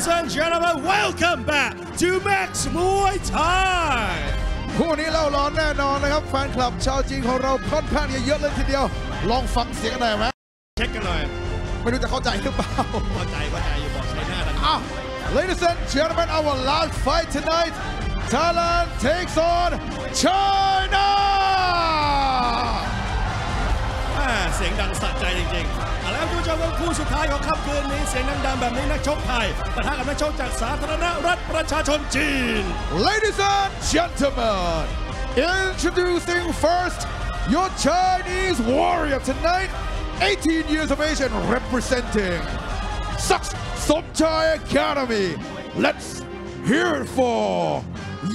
Ladies and gentlemen, welcome back to Max Muay Thai. คู่นี้เล่าร้อนแน่นอนนะครับแฟนคลับชาวจีนของเราค่อนข้างเยอะเลยทีเดียวลองฟังเสียงหน่อยไหมเช็คกันหน่อยไม่รู้จะเข้าใจหรือเปล่าเข้าใจอยู่บอกใช้หน้าดังอ้าว Ladies and gentlemen, our last fight tonight, Thailand takes on China. เสียงดังสะใจจริงๆแล้วทุกท่านว่าคู่สุดท้ายของค่ำคืนนี้เสียงดังๆแบบนี้นักชกไทยปะทะกับนักชกจากสาธารณรัฐประชาชนจีน Ladies and gentlemen, introducing first your Chinese warrior tonight, 18 years of age and representing Saks Somtai Academy. Let's hear it for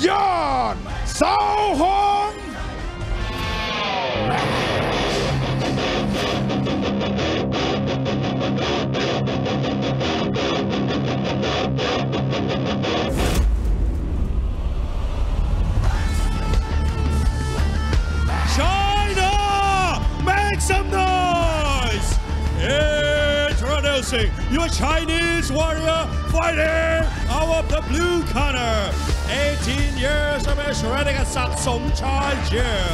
Yan Chaohong.China, make some noise! Introducing your Chinese warrior fighting out of the blue corner, 18 years of age, ready at Saks Somtai Gym,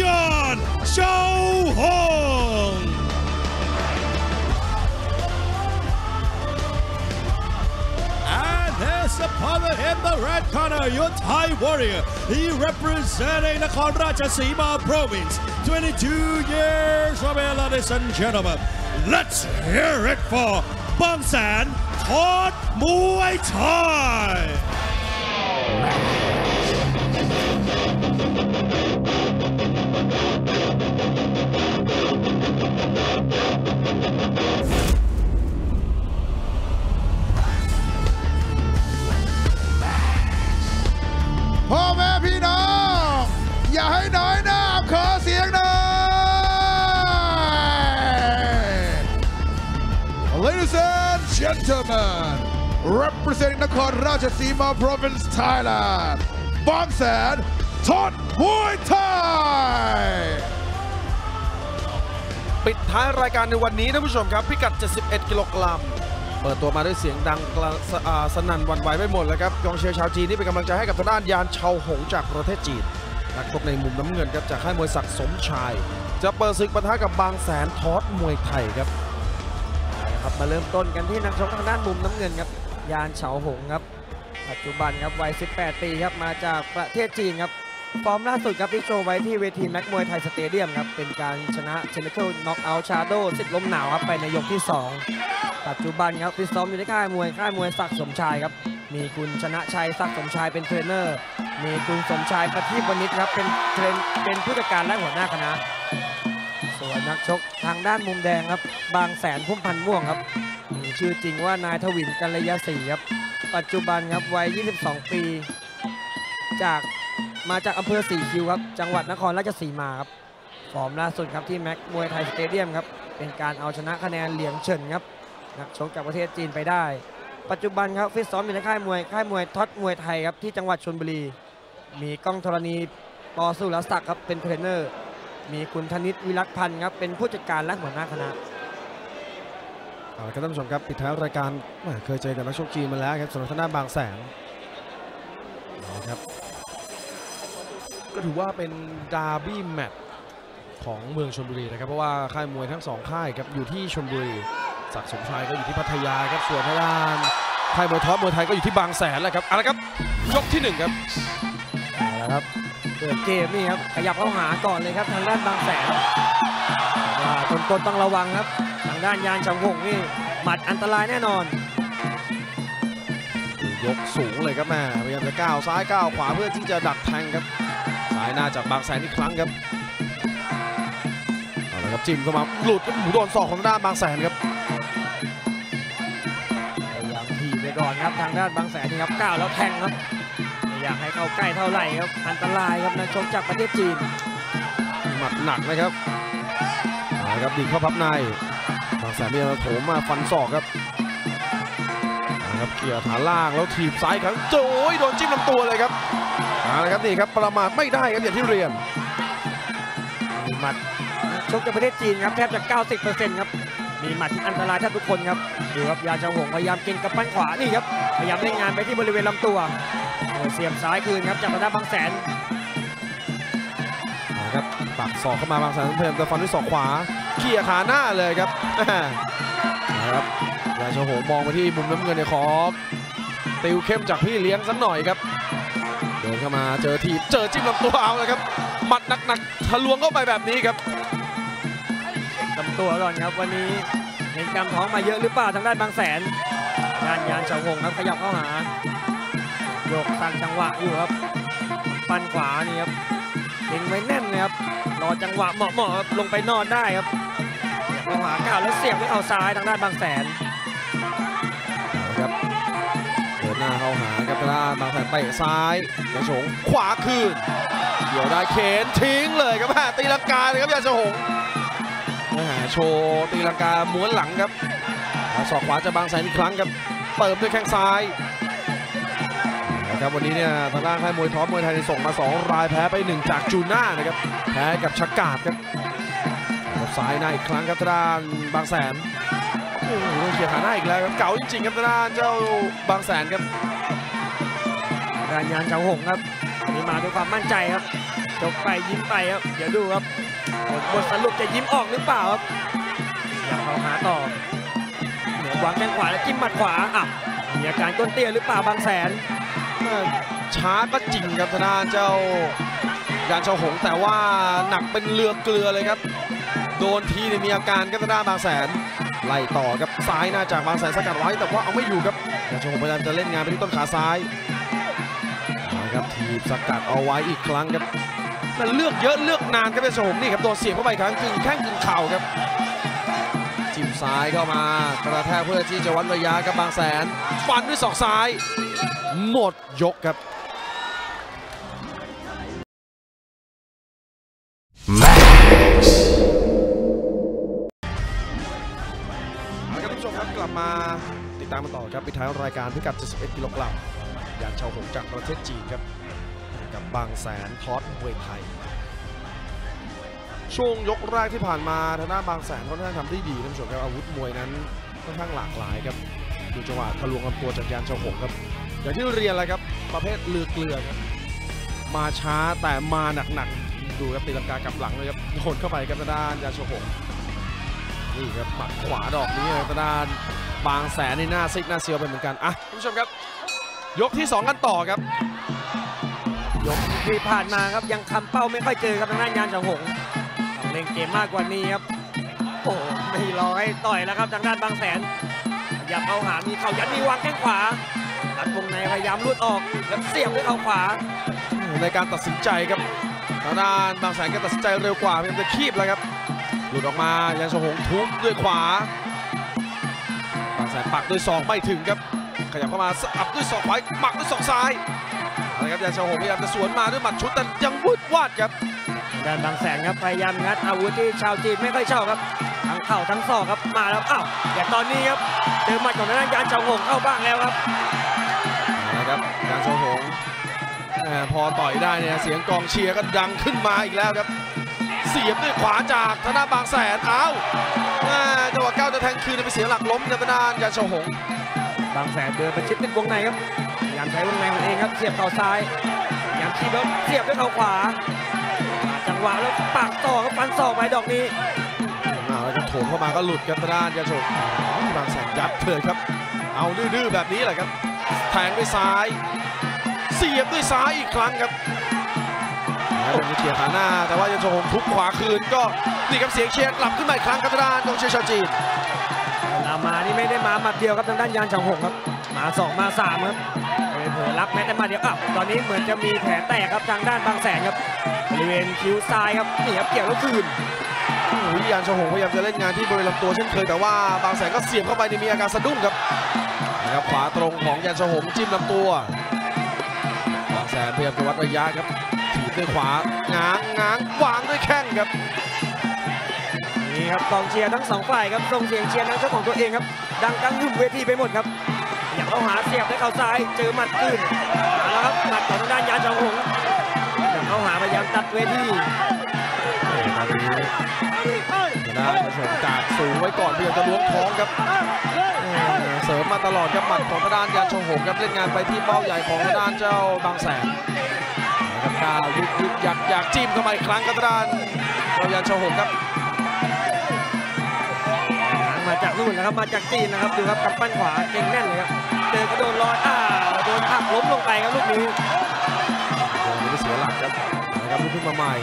Yan Chaohong.His opponent in the red corner, your Thai warrior. He representing Nakhon Ratchasima province. 22 years from here, ladies and gentlemen. Let's hear it for Bangsaen Tod Muay Thai.พ่อแม่พี่น้องอย่าให้น้อยหน้าขอเสียงหน่อย Ladies and gentlemen, representing Nakhon Ratchasima province Thailand, Bangsaen Tod Muay Thai ปิดท้ายรายการในวันนี้นะผู้ชมครับพิกัด71กิโลกรัมเปิดตัวมาด้วยเสียงดังสนั่นหวั่นไหวไปหมดเลยครับกองเชียร์ชาวจีนที่เป็นกำลังใจให้กับทางด้านยานเฉาหงจากประเทศจีนนักชกในมุมน้ำเงินครับจากค่ายมวยศักดิ์สมชายจะเปิดศึกปะทะกับบางแสนทอดมวยไทยครับครับมาเริ่มต้นกันที่นักชกทางด้านมุมน้ำเงินครับยานเฉาหงครับปัจจุบันครับวัย18ปีครับมาจากประเทศจีนครับฟอร์มล่าสุดครับที่โชว์ไว้ที่เวทีแม็กซ์มวยไทยสเตเดียมครับเป็นการชนะเชนิเคิลน็อกเอาท์ชาโดว์สิบล้มหนาวครับไปในยกที่2ปัจจุบันครับฟิตซ้อมอยู่ในค่ายมวยศักดิ์สมชายครับมีคุณชนะชัยศักดิ์สมชายเป็นเทรนเนอร์มีคุณสมชายประทีปวณิชครับเป็นผู้จัดการและหัวหน้าคณะส่วนนักชกทางด้านมุมแดงครับบางแสนพุ่มพันธุ์ม่วงครับมีชื่อจริงว่านายทวินกัลยาศรีครับปัจจุบันครับวัย22ปีมาจากอำเภอศรีคิ้วครับจังหวัดนครราชสีมาครับฟอร์มล่าสุดครับที่แม็กซ์มวยไทยสเตเดียมครับเป็นการเอาชนะคะแนนเหลียงเฉินครับนักชกจากประเทศจีนไปได้ปัจจุบันครับฟิตซ้อมอยู่ในค่ายมวยทอดมวยไทยครับที่จังหวัดชลบุรีมีก้องธรณีปอสุรศักดิ์ครับเป็นเทรนเนอร์มีคุณธนิตวิรักพันธ์ครับเป็นผู้จัดการและหัวหน้าคณะท่านผู้ชมครับปิดท้ายรายการเคยเจอกับนักชกจีนมาแล้วครับสำหรับทางด้านบางแสนครับก็ถือว่าเป็นดาร์บี้แมตช์ของเมืองชลบุรีนะครับเพราะว่าค่ายมวยทั้ง2ค่ายครับอยู่ที่ชลบุรีศักดิ์สมชายก็อยู่ที่พัทยาครับส่วนทางด้านค่ายมวยทอดมวยไทยก็อยู่ที่บางแสนแหละครับเอาละครับยกที่1ครับเอาละครับเปิดเกมนี่ครับขยับเข้าหาก่อนเลยครับทางด้านบางแสนต้นต้องระวังครับทางด้านยานเฉาหงนี่หมัดอันตรายแน่นอนยกสูงเลยครับแม่พยายามจะก้าวซ้ายก้าวขวาเพื่อที่จะดักแทงครับสายหน้าจากบางแสนอีกครั้งครับเอาละครับจิ้มเข้ามาหลุดโดนศอกของด้านบางแสนครับก่อนครับทางด้านบางแสนนี่ครับก้าวแล้วแทงครับไม่อยากให้เข้าใกล้เท่าไหร่ครับอันตรายครับนักชกจากประเทศจีนหมัดหนักนะครับนะครับดิ่งเข้าพับในบางแสนนี่โผล่มาฟันศอกครับนะครับเกี่ยวฐานล่างแล้วถีบซ้ายครับโอ้ยโดนจิ้มลำตัวเลยครับนะครับนี่ครับประมาทไม่ได้ครับอย่างที่เรียนหมัดชกจากประเทศจีนครับแทบจะ 90% ครับ มีหมัดที่อันตรายท่านทุกคนครับดูครับยาชาวหงพยายามเก่งกับปั้นขวานี่ครับพยายามเล่นงานไปที่บริเวณลำตัวเสียบซ้ายคืนครับจากทางด้านบางแสนครับปักศอกเข้ามาบางแสนพยายามจะฟันด้วยศอกขวาเขี่ยขาหน้าเลยครับนะครับยาชาวหงมองไปที่มุมน้ำเงินในขอบติวเข้มจากพี่เลี้ยงสักหน่อยครับเดินเข้ามาเจอทีเจอจิ้มลำตัวเอาเลยครับหมัดหนักๆทะลวงเข้าไปแบบนี้ครับลำตัวก่อนครับวันนี้เห็นกำท้องมาเยอะหรือเปล่าทางด้านบางแสนยานชาวหงครับขยับเข้าหาโยกตั้งจังหวะอยู่ครับปันขวานี่ครับเล็งไว้แน่นนะครับรอจังหวะเหมาะๆลงไปนอนได้ครับเข้าหาก้าวแล้วเสียบด้วยเอาซ้ายทางด้านบางแสนครับเดินหน้าเข้าหาครับด้านบางแสนเตะซ้ายยานชาวหงขวาคืนเดี๋ยวได้เข็นทิ้งเลยครับตีลังกาเลยครับยานชาวหงโชว์ตีลังกาม้วนหลังครับศอกขวาจะบางแสนอีกครั้งครับเติมด้วยแข้งซ้ายนะครับวันนี้เนี่ยทางด้านค่ายมวยท็อปมวยไทยส่งมา2รายแพ้ไป1จากจูน่านะครับแพ้กับชักกาดครับซ้ายหน้าอีกครั้งครับด้านบางแสนโอ้โหเขี่ยขาหน้าอีกแล้วครับเก๋าจริงๆครับด้านเจ้าบางแสนครับด้านยานเจ้าหงครับนี่มาด้วยความมั่นใจครับจบไปยิ้มไปครับเดี๋ยวดูครับบทสรุปจะยิ้มออกหรือเปล่าครับอยากเข้าหาต่อเหนือวางแข้งขวาและจิ้มหมัดขวาอ่ะมีอาการก้นเตี้ยหรือเปล่าบางแสนช้าก็จริงครับทางด้านเจ้ายานชาวหงแต่ว่าหนักเป็นเรือเกลือเลยครับโดนทีเนี่ยมีอาการครับทางด้านบางแสนไล่ต่อครับซ้ายหน้าจากบางแสนสกัดไว้แต่ว่าเอาไม่อยู่ครับยานชาวหงพยายามจะเล่นงานไปที่ต้นขาซ้ายนะครับทีบสกัดเอาไว้อีกครั้งครับมันเลือกเยอะเลือกนานครับยานชาวหงนี่ครับโดนเสียบเข้าไปครั้งกึ่งแข้งกึ่งเข่าครับจิ้มซ้ายเข้ามากระแทกเพื่อที่จะวัดระยะกับบางแสนฟันด้วยศอกซ้ายหมดยกครับ Max ครับผู้ชมครับกลับมาติดตามกันต่อครับปิดท้ายรายการพิกัด 71 กิโลกรัมยานชาวหงจากประเทศจีนครับกับบางแสนทอดมวยไทยช่วงยกแรกที่ผ่านมาทางด้านบางแสนค่อนข้างทำได้ดีท่านผู้ชมครับอาวุธมวยนั้นค่อนข้างหลากหลายครับดูจังหวะทะลวงลำตัวจากยานชาวหงครับอย่างที่เรียนอะไรครับประเภทเลือเกลือครับมาช้าแต่มาหนักๆดูครับตีลังกากลับหลังเลยครับโดนเข้าไปครับทางด้านยานชาวหงนี่ครับหมัดขวาดอกนี้ทางด้านบางแสนในหน้าซิกหน้าเซียวไปเหมือนกันอ่ะท่านผู้ชมครับยกที่2กันต่อครับยกที่ผ่านมาครับยังคำเป้าไม่ค่อยเจอครับทางด้านยานชาวหงเล่นเกมมากกว่านี้ครับโอ้ไม่รอให้ต่อยแล้วครับทางด้านบางแสนอย่าเข้าหามีเข่ายัดมีวางแข้งขวาตัดวงในพยายามลุดออกแล้วเสียบด้วยเข่าขวาในการตัดสินใจครับทางด้านบางแสนก็ตัดสินใจเร็วกว่าพยายามจะคีบแล้วครับหลุดออกมายานชาวหงทุบด้วยขวาบางแสนปักด้วยศอกไม่ถึงครับขยับเข้ามาอับด้วยศอกขวาปักด้วยศอกซ้ายนะครับยานชาวหงพยายามจะสวนมาด้วยหมัดชุดแต่ยังวืดวาดครับด้านบางแสนครับพยายามงัดอาวุธที่ชาวจีนไม่ค่อยชอบครับทั้งเข่าทั้งศอกครับมาแล้วอ้าวแต่ตอนนี้ครับเจอหมัดของทางด้านยานชาวหงเข้าบ้างแล้วครับนะครับยานชาวหงพอต่อยได้เนี่ยเสียงกองเชียร์ก็ดังขึ้นมาอีกแล้วครับเสียบด้วยขวาจากทางด้านบางแสนอ้าวจังหวะก้าวจะแทงคืนไปเสียหลักล้มทางด้านยานชาวหงบางแสนเดินไปชิดติดวงในครับพยายามใช้วงในของเองครับเสียบเข่าซ้ายพยายามชี้แล้วเสียบด้วยเข่าขวาจังหวะแล้วปากต่อก็ฟันศอกไปดอกนี้แล้วก็โถมเข้ามาก็หลุดกันด้านยาชกบางแสนยัดเถิดครับเอาดื้อแบบนี้แหละครับแทงด้วยซ้ายเสียบด้วยซ้ายอีกครั้งครับมีเขียขาหน้าแต่ว่ายาชกทุบขวาคืนก็นี่ครับเสียงเชียร์หลับขึ้นมาอีกครั้งกันด้านตรงเชียร์ชาวจีนมานี่ไม่ได้มาหมัดเดียวครับทางด้านยานชาวหงครับมา2มา3ครับเผลอรับแม้แต่มาเดียวอ้าวตอนนี้เหมือนจะมีแผลแตกครับทางด้านบางแสนครับบริเวณคิ้วซ้ายครับนี่ครับเกี่ยวแล้วคืนยานชาวหงพยายามจะเล่นงานที่บริเวณลำตัวเช่นเคยแต่ว่าบางแสนก็เสียบเข้าไปในมีอาการสะดุ้งครับนะครับขวาตรงของยานชาวหงจิ้มลำตัวบางแสนพยายามจะวัดระยะครับถีบด้วยขวาง้างวางด้วยแข้งครับกองเชียร์ทั้ง2ฝ่ายครับส่งเสียงเชียร์ทั้งเจ้าของตัวเองครับดังกังหึ่มเวทีไปหมดครับอยากเข้าหาเสียบด้วยเข่าซ้ายเจอหมัดขึ้นแล้วครับหมัดของทางด้านยานชาวหงอยากเข้าหาพยายามตัดเวทีทาง ครับชมการสูงไว้ก่อนเพียงจะล้วงท้องครับเสริมมาตลอดครับหมัดของทางด้านยันชงหงครับเล่นงานไปที่เป้าใหญ่ของทางด้านเจ้าบางแสนครับก้าวยึกอยากจิ้มเข้ามาอีกครั้งกระด้านเจ้ายันชงหงครับมาจากนู่นนะครับมาจากจีนนะครับดูครับกำปั้นขวาเก่งแน่นเลยครับเจอกระโดดลอยโดนหักล้มลงไปครับลูกนี้โอ้โหเสียหลักครับนะครับลุกขึ้นมาใหม่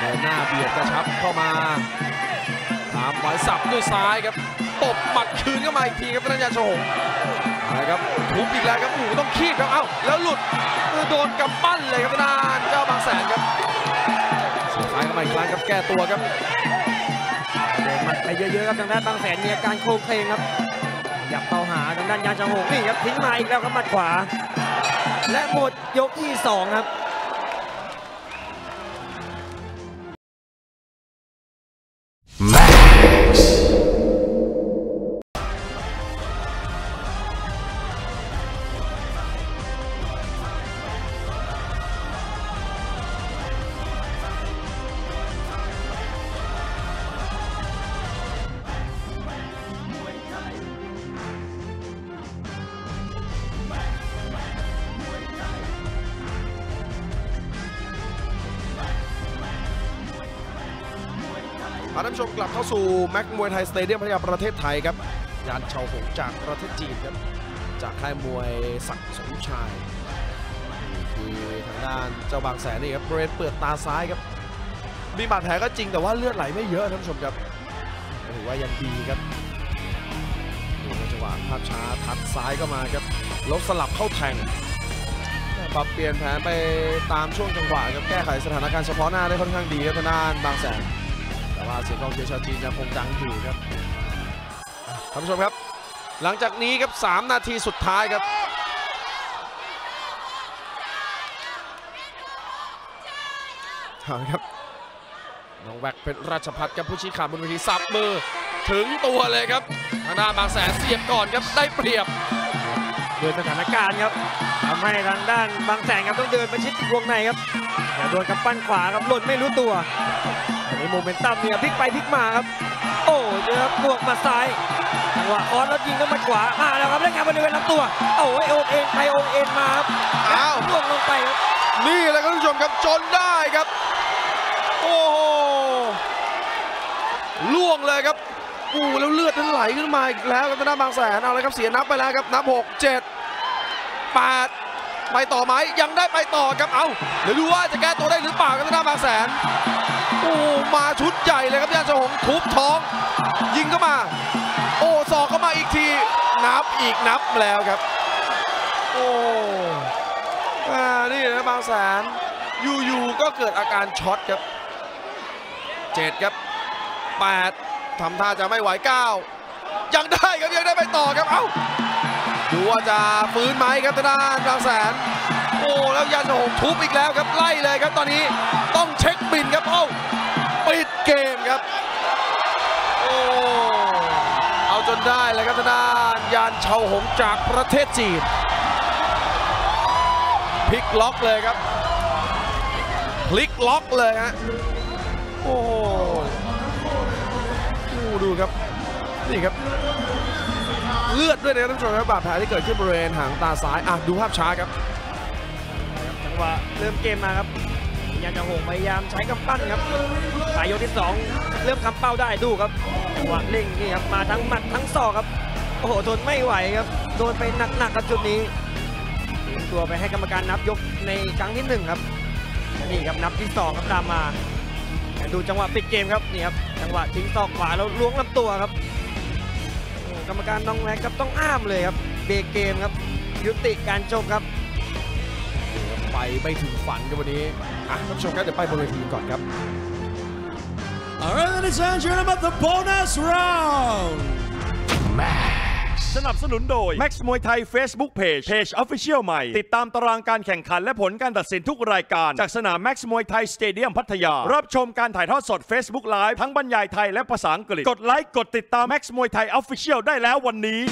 เดินหน้าเบียดกระชับเข้ามาตามหมายสับด้วยซ้ายครับตบหมัดคืนเข้ามาอีกทีครับทางด้านยันโชว์นะครับทุบอีกแล้วครับหูต้องคีบครับเอ้าแล้วหลุดโดนกำปั้นเลยครับทางด้านเจ้าบางแสนครับสุดท้ายเข้ามาอีกครั้งครับแก้ตัวครับหมัดไปเยอะๆครับทางด้านบางแสนมีอาการโครงเคลงครับหยับเข้าหาทางด้านยันโชว์นี่ครับทิ้งมาอีกแล้วครับหมัดขวาและหมดยกที่2ครับท่านผู้ชมกลับเข้าสู่แม็กซ์มวยไทยสเตเดียมพัทยาประเทศไทยครับยันเฉาหงจากประเทศจีนครับจากค่ายมวยศักดิ์สมชายคือทางด้านเจ้าบางแสนนี่ครับบริเวณเปลือกตาซ้ายครับมีบาดแผลก็จริงแต่ว่าเลือดไหลไม่เยอะท่านผู้ชมครับถือว่ายังดีครับดูจังหวะภาพช้าทัดซ้ายก็มาครับลบสลับเข้าแทงปรับเปลี่ยนแผนไปตามช่วงจังหวะครับแก้ไขสถานการณ์เฉพาะหน้าได้ค่อนข้างดีครับทางด้านบางแสนว่าเสียงกองเชียร์ชาวจีนยังคงดังอยู่ครับท่านผู้ชมครับหลังจากนี้ครับ3นาทีสุดท้ายครับครับน้องแว็กเป็นราชพัฒน์ครับผู้ชี้ขาดบนเวทีสับมือถึงตัวเลยครับทางด้านบางแสนเสียบก่อนครับได้เปรียบโดยสถานการณ์ครับทำให้ทางด้านบางแสนครับต้องเดินประชิดวงในครับแต่โดนกำปั้นขวาครับหล่นไม่รู้ตัวในโมเมนตัมเนี่ยพลิกไปพลิกมาครับโอ้เจอบวกมาซ้ายจังหวะออสแล้วยิงก็มาขวามาแล้วครับเล่นงานบริเวณลำตัวโอ้ยโอเอ็นไปโอเอ็นมาครับอ้าวล่วงลงไปครับนี่แหละครับท่านผู้ชมครับจนได้ครับโอ้โหล่วงเลยครับอู้แล้วเลือดนั้นไหลขึ้นมาอีกแล้วครับทางด้านบางแสนเอาเลยครับเสียนับไปแล้วครับนับ6 7 8ไปต่อไหมยังได้ไปต่อครับเอาเดี๋ยวดูว่าจะแก้ตัวได้หรือเปล่าครับทางด้านบางแสนโอ้มาชุดใหญ่เลยครับยันโฉงทุบท้องยิงเข้ามาโอ้ศอกเข้ามาอีกทีนับอีกนับแล้วครับโอ้นี่นะบางแสนอยู่ๆก็เกิดอาการช็อตครับ7ครับ8ทำท่าจะไม่ไหว9ยังได้ครับยังได้ไปต่อครับเอาดูว่าจะฟื้นไหมครับทางด้านบางแสนโอ้แล้วยันโฉงทุบอีกแล้วครับไล่เลยครับตอนนี้ต้องเช็คบินครับเอ้าปิดเกมครับโอ้เอาจนได้เลยครับทางด้านยันเฉาหงจากประเทศจีนพลิกล็อกเลยครับพลิกล็อกเลยฮะโอ้ดูครับนี่ครับเลือดด้วยนะครับท่านผู้ชมครับบาดแผลที่เกิดขึ้นบริเวณหางตาซ้ายอ่ะดูภาพช้าครับจังหวะเริ่มเกมมาครับยันจะโหงพยายามใช้กำปั้นครับปลายยกที่2เริ่มทำเป้าได้ดูครับจังหวะเล่งนี่ครับมาทั้งหมัดทั้งศอกครับโอ้โหทนไม่ไหวครับโดนไปหนักๆครับจุดนี้ตัวไปให้กรรมการนับยกในครั้งที่1ครับนี่ครับนับที่2ครับตามมาดูจังหวะปิดเกมครับนี่ครับจังหวะทิ้งศอกขวาแล้วล้วงลำตัวครับกรรมการน้องแม็กซ์ครับต้องอ้ามเลยครับเบรกเกมครับยุติการชกครับไปไม่ถึงฝันกันวันนี้ท่านผู้ชมครับเดี๋ยวไปบนเวทีก่อนครับ Alright, ladies and gentlemen, the bonus round. Max สนับสนุนโดย Max มวยไทย Facebook Page Page Official ใหม่ติดตามตารางการแข่งขันและผลการตัดสินทุกรายการจากสนาม Max มวยไทยสเตเดียมพัทยารับชมการถ่ายทอดสด Facebook Live ทั้งบรรยายไทยและภาษาอังกฤษกดไลค์กดติดตาม Max มวยไทย Official ได้แล้ววันนี้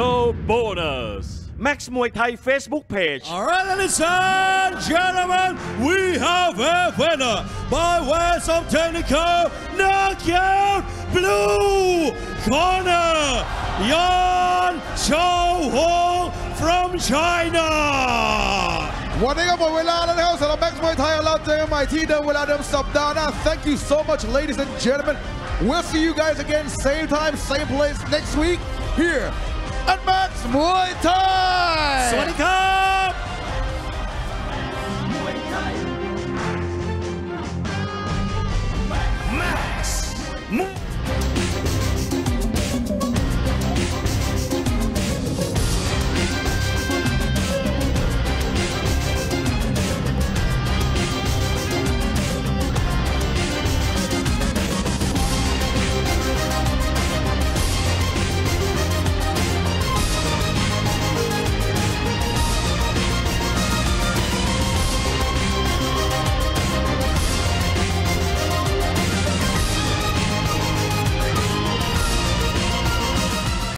No bonus. Max Muay Thai Facebook page. All right, ladies and gentlemen, we have a winner by way of technical knockout, blue corner, Yan Chaohong from China. วันนี้ก็หมดเวลาแล้วนะครับสำหรับ Max Muay Thai เราเจอกันใหม่ที่เดิมเวลาเดิมสัปดาห์หน้า Thank you so much, ladies and gentlemen. We'll see you guys again, same time, same place next week here at Max Muay Thai. สวัสดีครับ